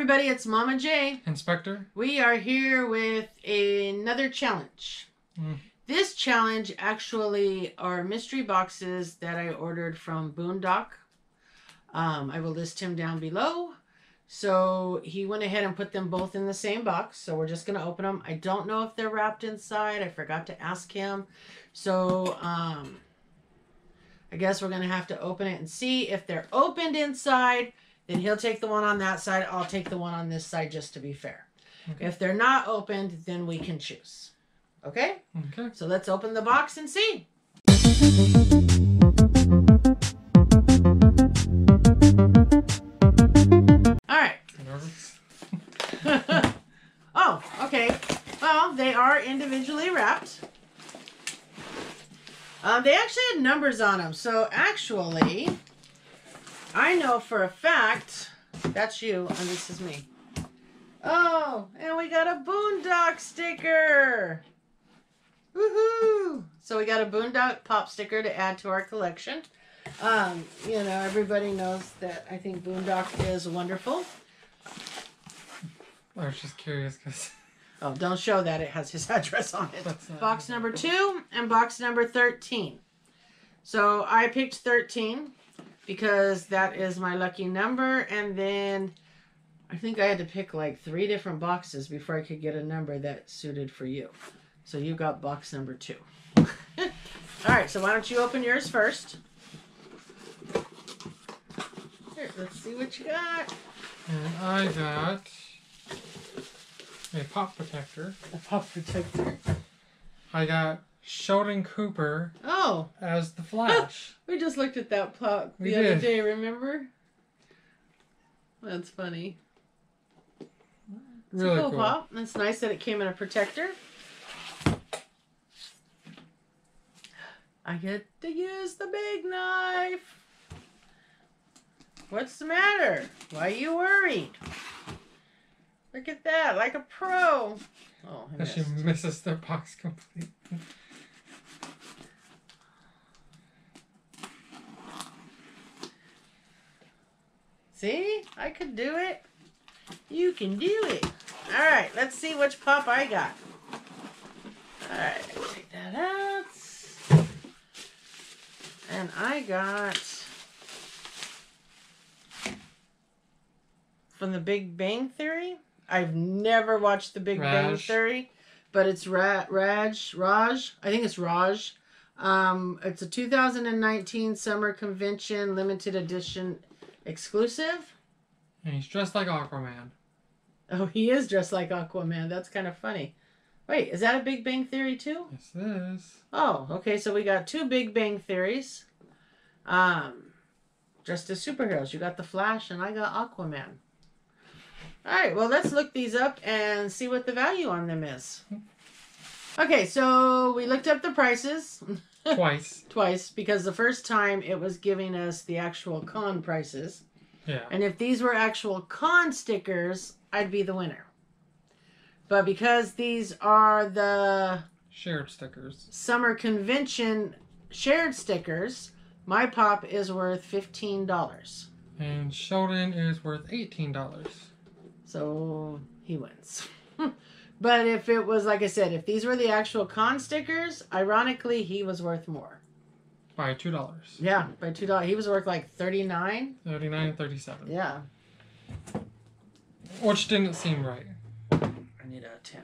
everybody, it's Mama J. Inspector. We are here with another challenge. This challenge actually are mystery boxes that I ordered from Boondock. I will list him down below. So he went ahead and put them both in the same box. So we're just going to open them. I don't know if they're wrapped inside. I forgot to ask him. So I guess we're going to have to open it and see if they're opened inside. Then he'll take the one on that side. I'll take the one on this side, just to be fair. Okay. If they're not opened, then we can choose. Okay? Okay. So let's open the box and see. All right. Nervous? Oh, okay. Well, they are individually wrapped. They actually had numbers on them. So actually, I know for a fact, that's you and this is me. Oh, and we got a Boondock sticker. Woohoo! So we got a Boondock Pop sticker to add to our collection. You know, everybody knows that I think Boondock is wonderful. I was just curious because... Oh, don't show that. It has his address on it. Box number 2 and box number 13. So I picked 13. Because that is my lucky number. And then I think I had to pick like 3 different boxes before I could get a number that suited for you. So you got box number 2. All right, so why don't you open yours first? Here, let's see what you got. And I got a pop protector. A pop protector. I got Sheldon Cooper as the Flash. We just looked at that plot the other day, remember? That's funny. Really cool pop. That's nice that it came in a protector. I get to use the big knife. What's the matter? Why are you worried? Look at that, like a pro. Oh, I missed. She misses their box completely. See? I could do it. You can do it. All right, let's see which pop I got. All right, take that out. And I got from the Big Bang Theory. I've never watched the Big Bang Theory, but it's Raj. I think it's Raj. It's a 2019 Summer Convention Limited Edition exclusive. And he's dressed like Aquaman. Oh, he is dressed like Aquaman. That's kind of funny. Wait, is that a Big Bang Theory too? Yes, it is. Oh, okay. So we got 2 Big Bang Theories. Dressed as superheroes. You got the Flash and I got Aquaman. All right, well, let's look these up and see what the value on them is. Okay, so we looked up the prices. Twice. Twice, because the first time it was giving us the actual con prices. Yeah. And if these were actual con stickers, I'd be the winner. But because these are the... shared stickers. Summer Convention shared stickers, my pop is worth $15. And Sheldon is worth $18. So he wins. But if it was, like I said, if these were the actual con stickers, ironically, he was worth more. By $2. Yeah, by $2. He was worth like $39. $39.37. Yeah. Which didn't seem right. I need a 10.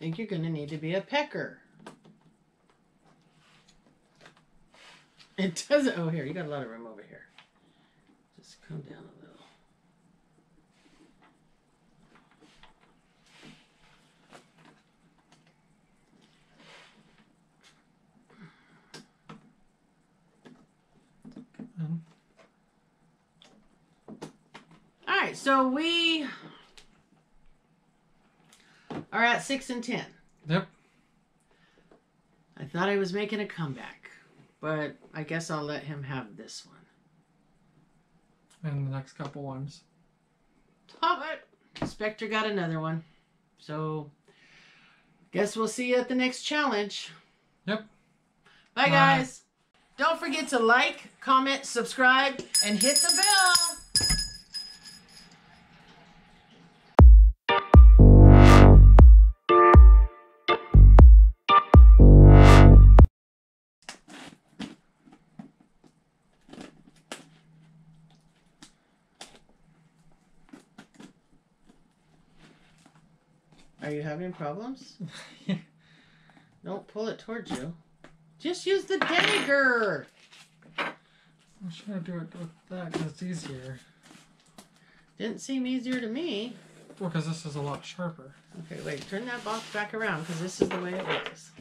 I think you're going to need to be a pecker. It doesn't. Oh, here. You got a lot of room over here. Just come down a little. All right, so we are at 6 and 10. Yep. I thought I was making a comeback, but I guess I'll let him have this one. And the next couple ones. All right. Inspector got another one. So guess we'll see you at the next challenge. Yep. Bye, guys. Don't forget to like, comment, subscribe, and hit the bell. Are you having problems? Yeah. Don't pull it towards you. Just use the dagger. I'm trying to do it with that because it's easier. Didn't seem easier to me. Well, because this is a lot sharper. Okay, wait. Turn that box back around because this is the way it was.